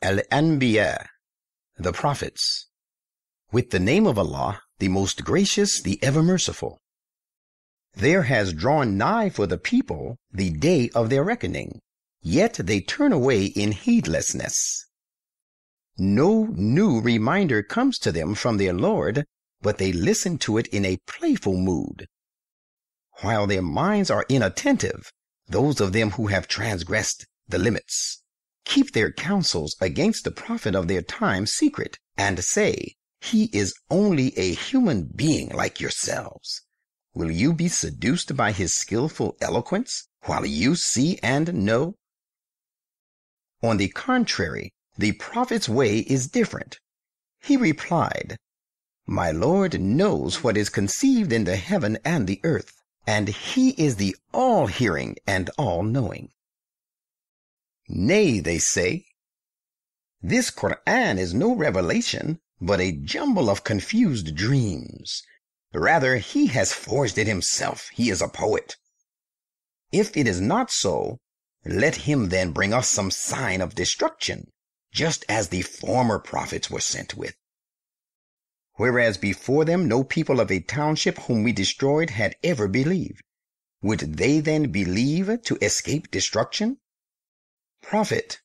Al-Anbiya, the prophets. With the name of Allah, the most gracious, the ever merciful. There has drawn nigh for the people the day of their reckoning, yet they turn away in heedlessness. No new reminder comes to them from their Lord, but they listen to it in a playful mood. While their minds are inattentive, those of them who have transgressed the limits keep their counsels against the prophet of their time secret, and say, "He is only a human being like yourselves. Will you be seduced by his skillful eloquence while you see and know?" On the contrary, the prophet's way is different. He replied, "My Lord knows what is conceived in the heaven and the earth, and he is the all-hearing and all-knowing." "Nay," they say, "this Quran is no revelation, but a jumble of confused dreams. Rather, he has forged it himself. He is a poet. If it is not so, let him then bring us some sign of destruction, just as the former prophets were sent with." Whereas before them no people of a township whom we destroyed had ever believed. Would they then believe to escape destruction? "Prophet,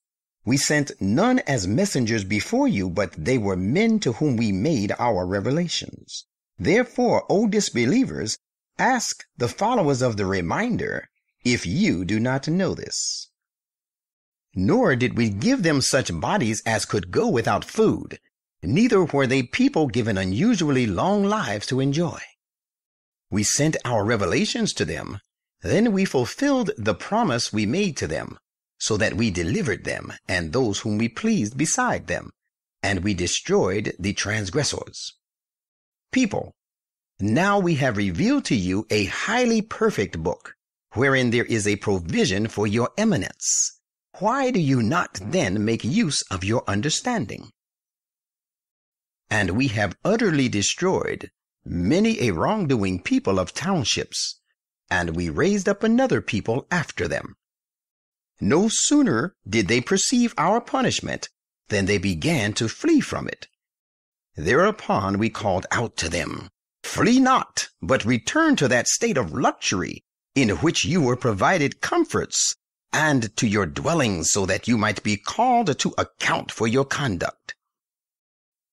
we sent none as messengers before you, but they were men to whom we made our revelations. Therefore, O disbelievers, ask the followers of the reminder, if you do not know this. Nor did we give them such bodies as could go without food, neither were they people given unusually long lives to enjoy. We sent our revelations to them, then we fulfilled the promise we made to them, so that we delivered them and those whom we pleased beside them, and we destroyed the transgressors. People, now we have revealed to you a highly perfect book, wherein there is a provision for your eminence. Why do you not then make use of your understanding? And we have utterly destroyed many a wrongdoing people of townships, and we raised up another people after them. No sooner did they perceive our punishment than they began to flee from it. Thereupon we called out to them, 'Flee not, but return to that state of luxury in which you were provided comforts, and to your dwellings, so that you might be called to account for your conduct.'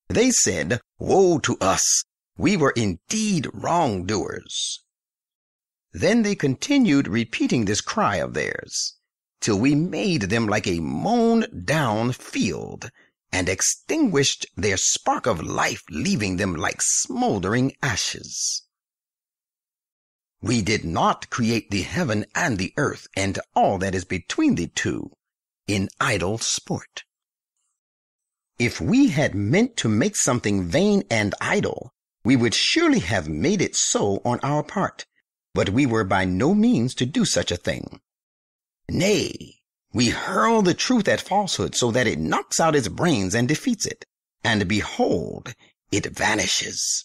They said, 'Woe to us! We were indeed wrongdoers.' Then they continued repeating this cry of theirs, till we made them like a mown-down field, and extinguished their spark of life, leaving them like smoldering ashes. We did not create the heaven and the earth and all that is between the two in idle sport. If we had meant to make something vain and idle, we would surely have made it so on our part, but we were by no means to do such a thing. Nay, we hurl the truth at falsehood so that it knocks out its brains and defeats it. And behold, it vanishes.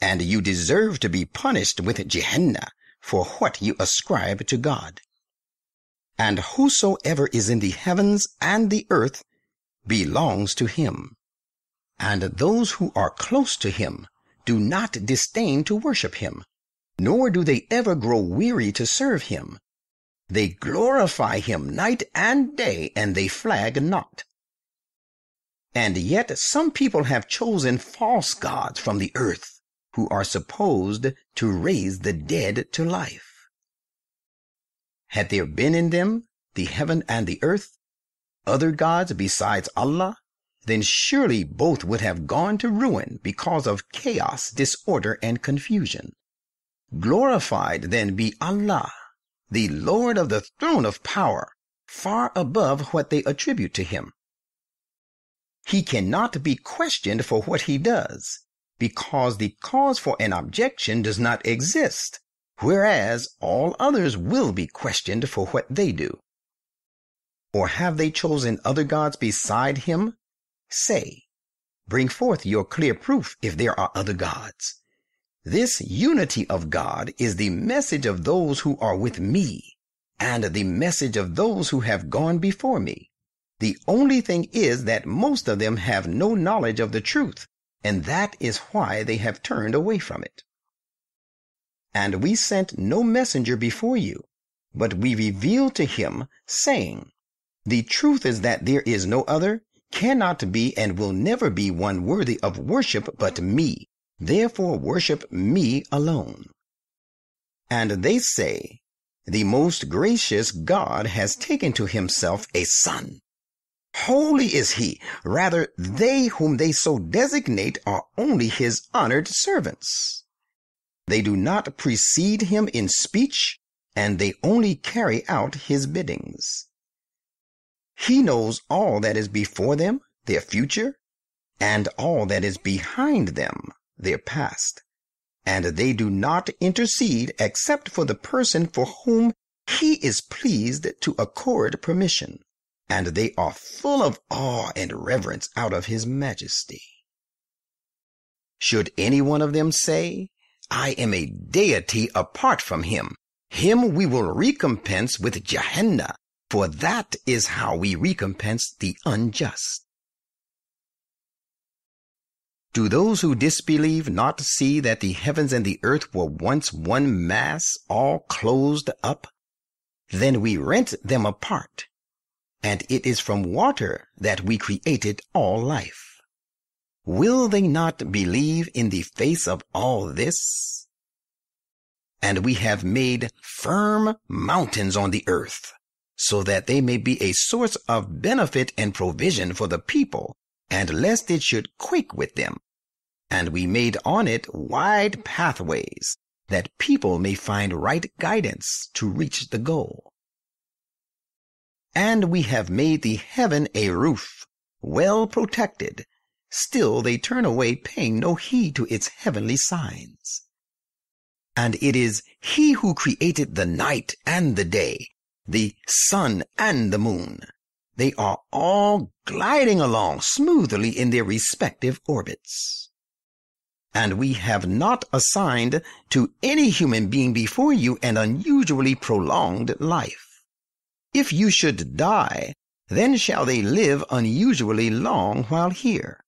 And you deserve to be punished with Jahannam for what you ascribe to God. And whosoever is in the heavens and the earth belongs to him. And those who are close to him do not disdain to worship him, nor do they ever grow weary to serve him. They glorify him night and day, and they flag not. And yet some people have chosen false gods from the earth, who are supposed to raise the dead to life. Had there been in them, the heaven and the earth, other gods besides Allah, then surely both would have gone to ruin because of chaos, disorder, and confusion. Glorified then be Allah, the Lord of the throne of power, far above what they attribute to him. He cannot be questioned for what he does, because the cause for an objection does not exist, whereas all others will be questioned for what they do. Or have they chosen other gods beside him? Say, bring forth your clear proof if there are other gods. This unity of God is the message of those who are with me, and the message of those who have gone before me, The only thing is that most of them have no knowledge of the truth, and that is why they have turned away from it. And we sent no messenger before you, but we revealed to him, saying, The truth is that there is no other, cannot be, and will never be one worthy of worship but me. Therefore worship me alone. And they say, The most gracious God has taken to himself a son. Holy is he, rather they whom they so designate are only his honored servants. They do not precede him in speech, and they only carry out his biddings. He knows all that is before them, their future, and all that is behind them, their past, and they do not intercede except for the person for whom he is pleased to accord permission. And they are full of awe and reverence out of his majesty. Should any one of them say, I am a deity apart from him, him we will recompense with Jahannah, for that is how we recompense the unjust. Do those who disbelieve not see that the heavens and the earth were once one mass, all closed up? Then we rent them apart. And it is from water that we created all life. Will they not believe in the face of all this? And we have made firm mountains on the earth, so that they may be a source of benefit and provision for the people, and lest it should quake with them. And we made on it wide pathways, that people may find right guidance to reach the goal. And we have made the heaven a roof, well protected. Still they turn away, paying no heed to its heavenly signs. And it is he who created the night and the day, the sun and the moon. They are all gliding along smoothly in their respective orbits. And we have not assigned to any human being before you an unusually prolonged life. If you should die, then shall they live unusually long while here.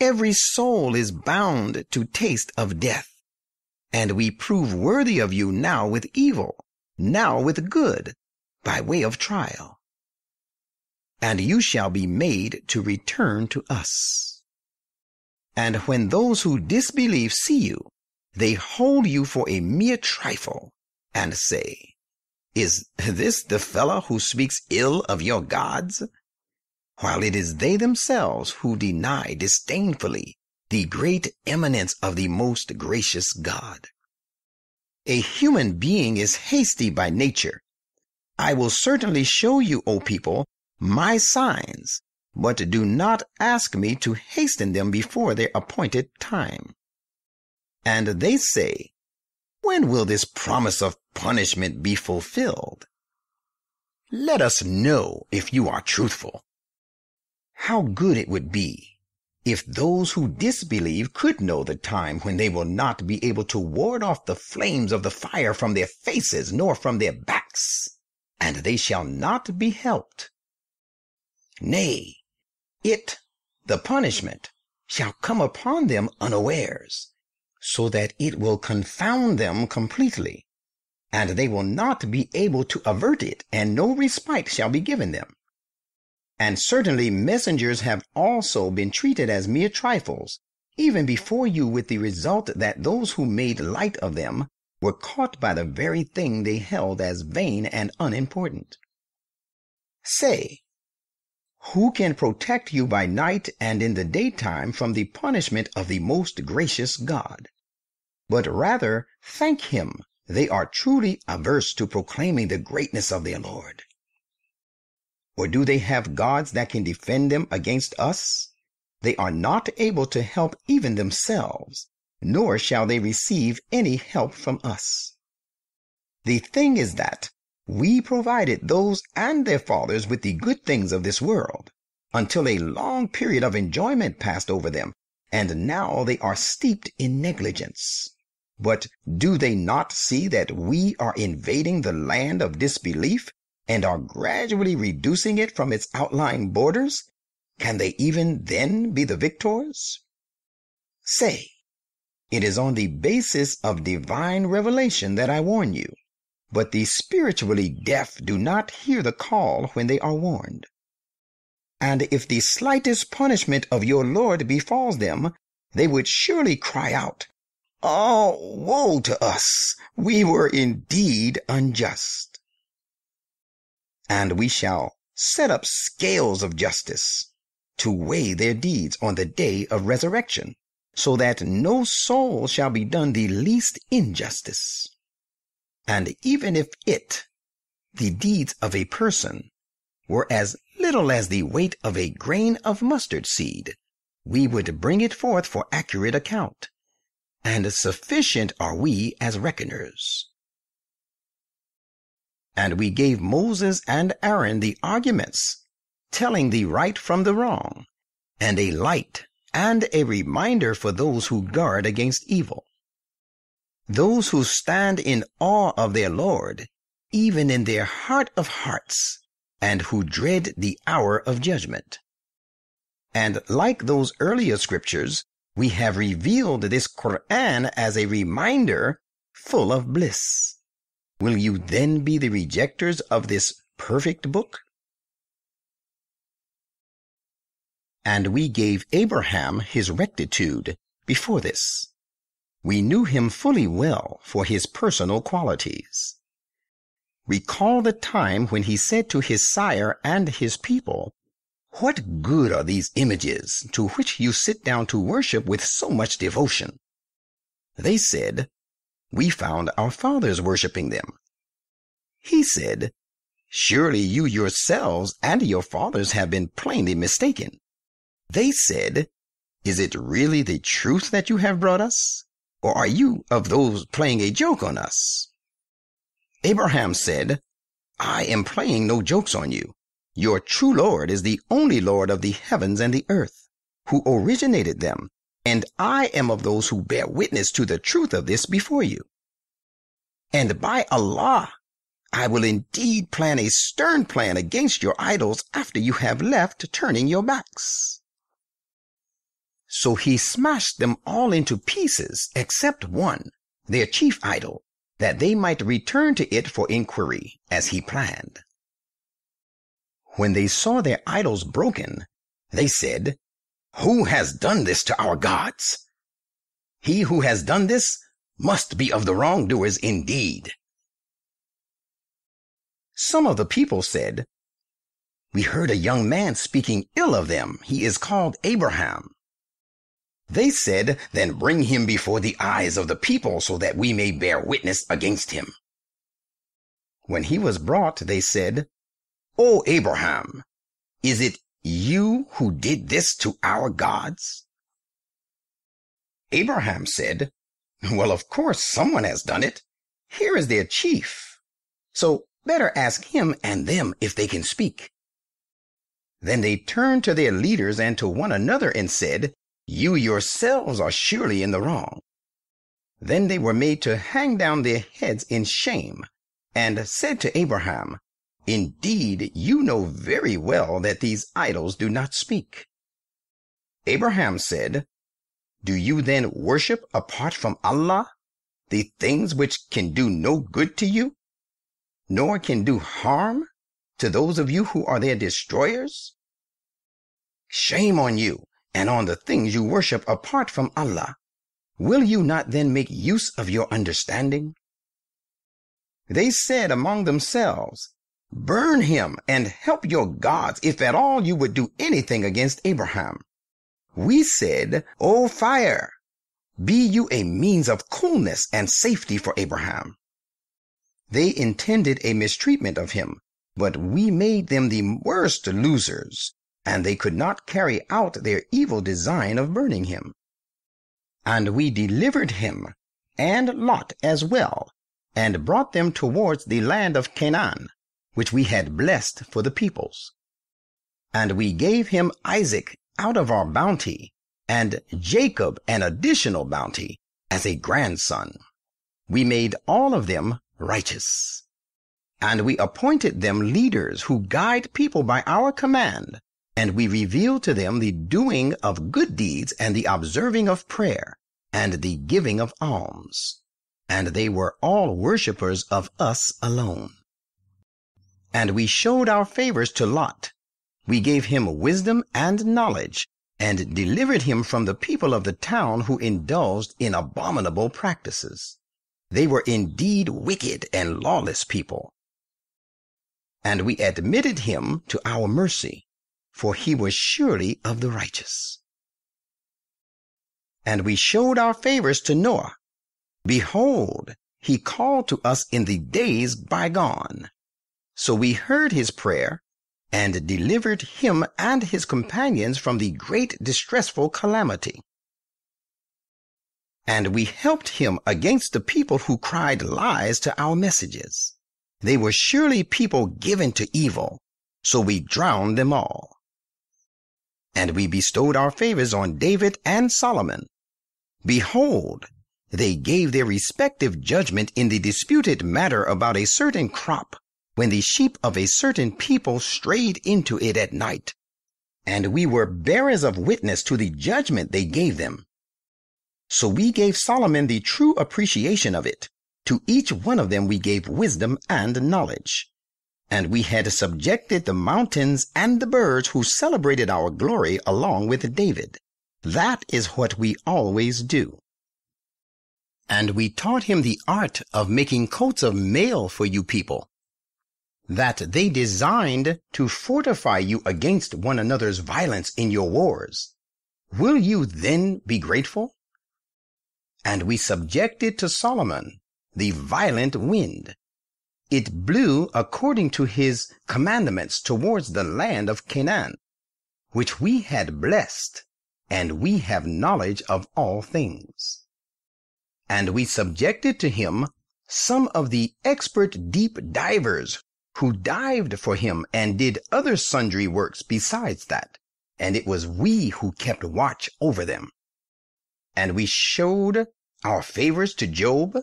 Every soul is bound to taste of death, and we prove worthy of you now with evil, now with good, by way of trial. And you shall be made to return to us. And when those who disbelieve see you, they hold you for a mere trifle, and say, Is this the fellow who speaks ill of your gods? While it is they themselves who deny disdainfully the great eminence of the most gracious God. A human being is hasty by nature. I will certainly show you, O people, my signs, but do not ask me to hasten them before their appointed time. And they say, When will this promise of punishment be fulfilled? Let us know if you are truthful. How good it would be if those who disbelieve could know the time when they will not be able to ward off the flames of the fire from their faces nor from their backs, and they shall not be helped. Nay, the punishment, shall come upon them unawares, so that it will confound them completely, and they will not be able to avert it, and no respite shall be given them. And certainly messengers have also been treated as mere trifles, even before you, with the result that those who made light of them were caught by the very thing they held as vain and unimportant. Say, Who can protect you by night and in the daytime from the punishment of the most gracious God? But rather thank him. They are truly averse to proclaiming the greatness of their Lord. Or do they have gods that can defend them against us? They are not able to help even themselves, nor shall they receive any help from us. The thing is that we provided those and their fathers with the good things of this world, until a long period of enjoyment passed over them, and now they are steeped in negligence. But do they not see that we are invading the land of disbelief, and are gradually reducing it from its outlying borders, can they even then be the victors? Say, it is on the basis of divine revelation that I warn you, but the spiritually deaf do not hear the call when they are warned. And if the slightest punishment of your Lord befalls them, they would surely cry out, "Oh, woe to us! We were indeed unjust." And we shall set up scales of justice to weigh their deeds on the day of resurrection, so that no soul shall be done the least injustice. And even if the deeds of a person, were as little as the weight of a grain of mustard seed, we would bring it forth for accurate account. And sufficient are we as reckoners. And we gave Moses and Aaron the arguments, telling the right from the wrong, and a light and a reminder for those who guard against evil. Those who stand in awe of their Lord, even in their heart of hearts, and who dread the hour of judgment. And like those earlier scriptures, we have revealed this Quran as a reminder full of bliss. Will you then be the rejecters of this perfect book? And we gave Abraham his rectitude before this. We knew him fully well for his personal qualities. Recall the time when he said to his sire and his people, "What good are these images to which you sit down to worship with so much devotion?" They said, "We found our fathers worshiping them." He said, "Surely you yourselves and your fathers have been plainly mistaken." They said, "Is it really the truth that you have brought us, or are you of those playing a joke on us?" Abraham said, "I am playing no jokes on you. Your true Lord is the only Lord of the heavens and the earth, who originated them, and I am of those who bear witness to the truth of this before you. And by Allah, I will indeed plan a stern plan against your idols after you have left, turning your backs." So he smashed them all into pieces except one, their chief idol, that they might return to it for inquiry, as he planned. When they saw their idols broken, they said, "Who has done this to our gods? He who has done this must be of the wrongdoers indeed." Some of the people said, "We heard a young man speaking ill of them. He is called Abraham." They said, "Then bring him before the eyes of the people so that we may bear witness against him." When he was brought, they said, "O Abraham, is it you who did this to our gods?" Abraham said, "Well, of course someone has done it. Here is their chief. So better ask him and them if they can speak." Then they turned to their leaders and to one another and said, "You yourselves are surely in the wrong." Then they were made to hang down their heads in shame, and said to Abraham, "Indeed, you know very well that these idols do not speak." Abraham said, "Do you then worship apart from Allah the things which can do no good to you, nor can do harm to those of you who are their destroyers? Shame on you and on the things you worship apart from Allah. Will you not then make use of your understanding?" They said among themselves, "Burn him and help your gods, if at all you would do anything against Abraham." We said, "O fire, be you a means of coolness and safety for Abraham." They intended a mistreatment of him, but we made them the worst losers, and they could not carry out their evil design of burning him. And we delivered him, and Lot as well, and brought them towards the land of Canaan, which we had blessed for the peoples. And we gave him Isaac out of our bounty, and Jacob an additional bounty, as a grandson. We made all of them righteous. And we appointed them leaders who guide people by our command, and we reveal to them the doing of good deeds and the observing of prayer and the giving of alms. And they were all worshippers of us alone. And we showed our favors to Lot. We gave him wisdom and knowledge, and delivered him from the people of the town who indulged in abominable practices. They were indeed wicked and lawless people. And we admitted him to our mercy, for he was surely of the righteous. And we showed our favors to Noah. Behold, he called to us in the days bygone. So we heard his prayer, and delivered him and his companions from the great distressful calamity. And we helped him against the people who cried lies to our messages. They were surely people given to evil, so we drowned them all. And we bestowed our favors on David and Solomon. Behold, they gave their respective judgment in the disputed matter about a certain crop, when the sheep of a certain people strayed into it at night. And we were bearers of witness to the judgment they gave them. So we gave Solomon the true appreciation of it. To each one of them we gave wisdom and knowledge. And we had subjected the mountains and the birds who celebrated our glory along with David. That is what we always do. And we taught him the art of making coats of mail for you people, that they designed to fortify you against one another's violence in your wars. Will you then be grateful? And we subjected to Solomon the violent wind. It blew according to his commandments towards the land of Canaan, which we had blessed, and we have knowledge of all things. And we subjected to him some of the expert deep divers who dived for him and did other sundry works besides that, and it was we who kept watch over them. And we showed our favors to Job.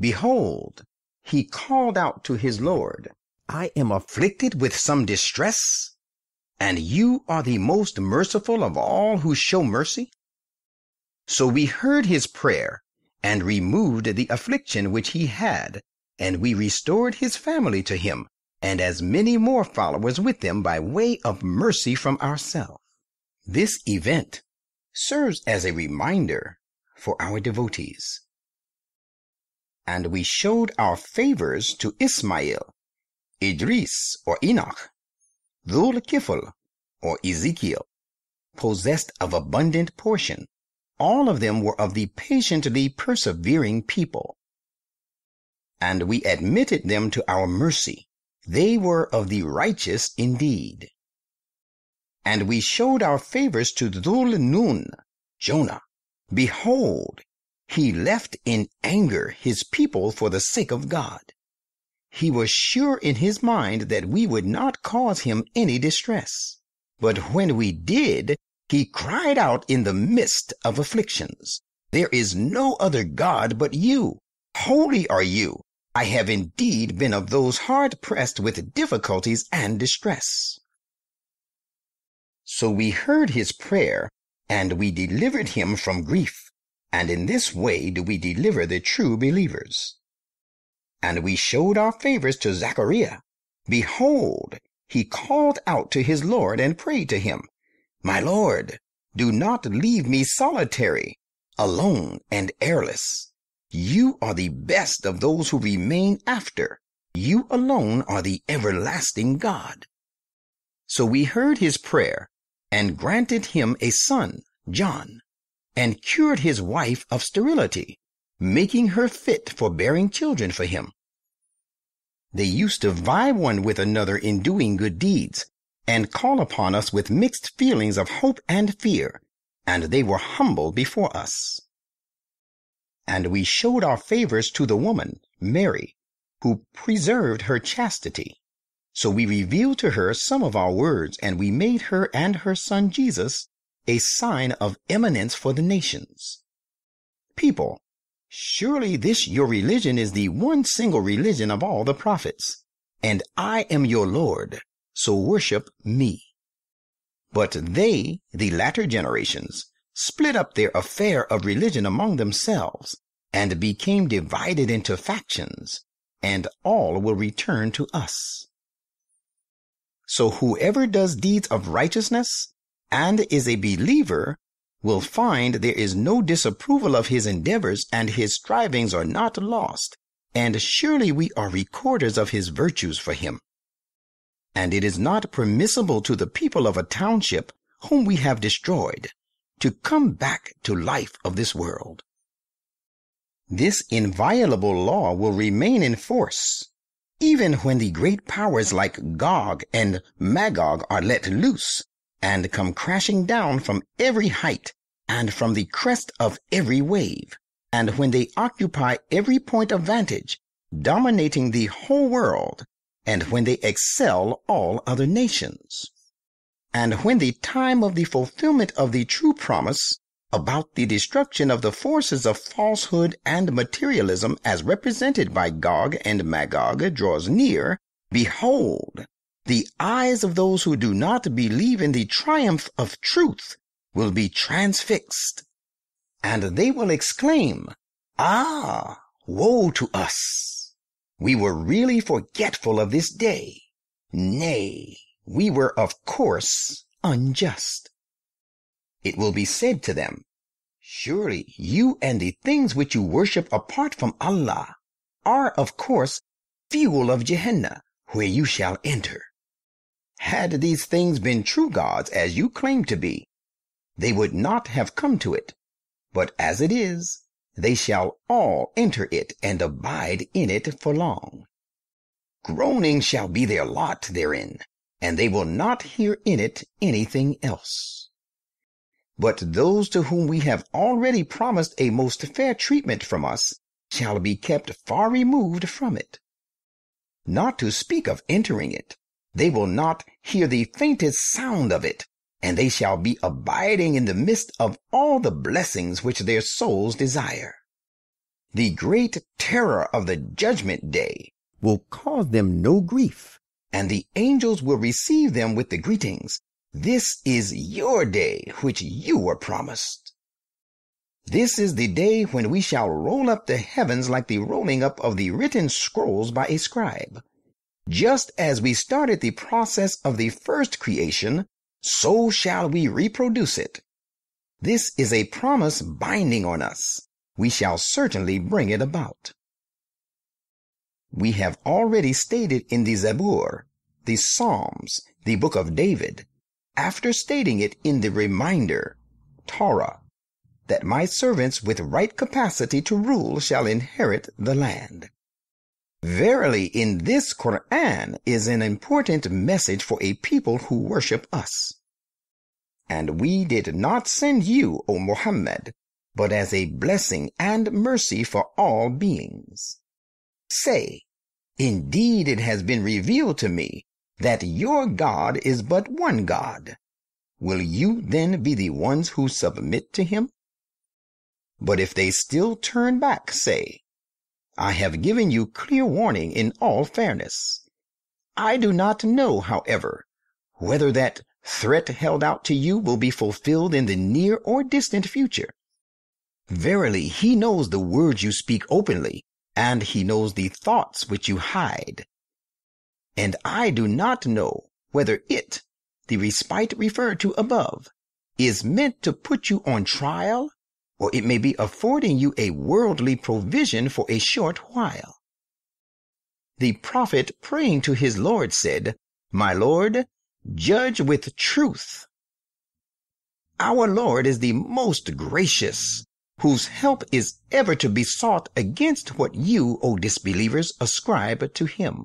Behold, he called out to his Lord, I am afflicted with some distress, and you are the most merciful of all who show mercy. So we heard his prayer, and removed the affliction which he had, and we restored his family to him, and as many more followers with them by way of mercy from ourselves. This event serves as a reminder for our devotees. And we showed our favors to Ismail, Idris or Enoch, Dhul-Kifl or Ezekiel, possessed of abundant portion. All of them were of the patiently persevering people. And we admitted them to our mercy. They were of the righteous indeed. And we showed our favors to Dhul-Nun, Jonah. Behold, he left in anger his people for the sake of God. He was sure in his mind that we would not cause him any distress. But when we did, he cried out in the midst of afflictions, There is no other God but you. Holy are you. I have indeed been of those hard pressed with difficulties and distress. So we heard his prayer, and we delivered him from grief, and in this way do we deliver the true believers. And we showed our favors to Zachariah. Behold, he called out to his Lord and prayed to him, My Lord, do not leave me solitary, alone and airless. You are the best of those who remain after. You alone are the everlasting God. So we heard his prayer, and granted him a son, John, and cured his wife of sterility, making her fit for bearing children for him. They used to vie one with another in doing good deeds, and call upon us with mixed feelings of hope and fear, and they were humble before us. And we showed our favors to the woman, Mary, who preserved her chastity. So we revealed to her some of our words, and we made her and her son Jesus a sign of eminence for the nations. People, Surely this your religion is the one single religion of all the prophets, and I am your Lord, so worship me. But they, the latter generations, split up their affair of religion among themselves, and became divided into factions, and all will return to us. So whoever does deeds of righteousness and is a believer will find there is no disapproval of his endeavors, and his strivings are not lost, and surely we are recorders of his virtues for him. And it is not permissible to the people of a township whom we have destroyed to come back to life of this world. This inviolable law will remain in force, even when the great powers like Gog and Magog are let loose, and come crashing down from every height and from the crest of every wave, and when they occupy every point of vantage, dominating the whole world, and when they excel all other nations. And when the time of the fulfillment of the true promise about the destruction of the forces of falsehood and materialism as represented by Gog and Magog draws near, behold, the eyes of those who do not believe in the triumph of truth will be transfixed, and they will exclaim, "Ah, woe to us! We were really forgetful of this day. Nay, we were of course unjust." It will be said to them, "Surely you and the things which you worship apart from Allah are of course fuel of Jahannam, where you shall enter." Had these things been true gods, as you claim to be, they would not have come to it. But as it is, they shall all enter it and abide in it for long. Groaning shall be their lot therein, and they will not hear in it anything else. But those to whom we have already promised a most fair treatment from us shall be kept far removed from it, not to speak of entering it. They will not hear the faintest sound of it, and they shall be abiding in the midst of all the blessings which their souls desire. The great terror of the judgment day will cause them no grief, and the angels will receive them with the greetings, "This is your day which you were promised." This is the day when we shall roll up the heavens like the rolling up of the written scrolls by a scribe. Just as we started the process of the first creation, so shall we reproduce it. This is a promise binding on us. We shall certainly bring it about. We have already stated in the Zabur, the Psalms, the Book of David, after stating it in the Reminder, Torah, that my servants with right capacity to rule shall inherit the land. Verily, in this Quran is an important message for a people who worship us. And we did not send you, O Muhammad, but as a blessing and mercy for all beings. Say, "Indeed it has been revealed to me that your God is but one God." Will you then be the ones who submit to him? But if they still turn back, say, "I have given you clear warning in all fairness. I do not know, however, whether that threat held out to you will be fulfilled in the near or distant future." Verily, he knows the words you speak openly, and he knows the thoughts which you hide. And I do not know whether it, the respite referred to above, is meant to put you on trial, or it may be affording you a worldly provision for a short while. The prophet, praying to his Lord, said, "My Lord, judge with truth." Our Lord is the most gracious, whose help is ever to be sought against what you, O disbelievers, ascribe to him.